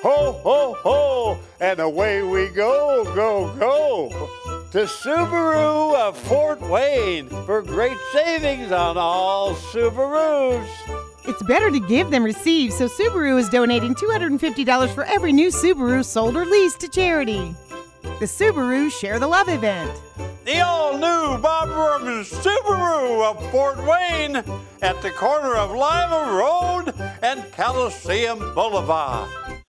Ho, ho, ho, and away we go, go, go to Subaru of Fort Wayne for great savings on all Subarus. It's better to give than receive, so Subaru is donating $250 for every new Subaru sold or leased to charity. The Subaru Share the Love event. The all-new Bob Rohrman Subaru of Fort Wayne at the corner of Lima Road and Coliseum Boulevard.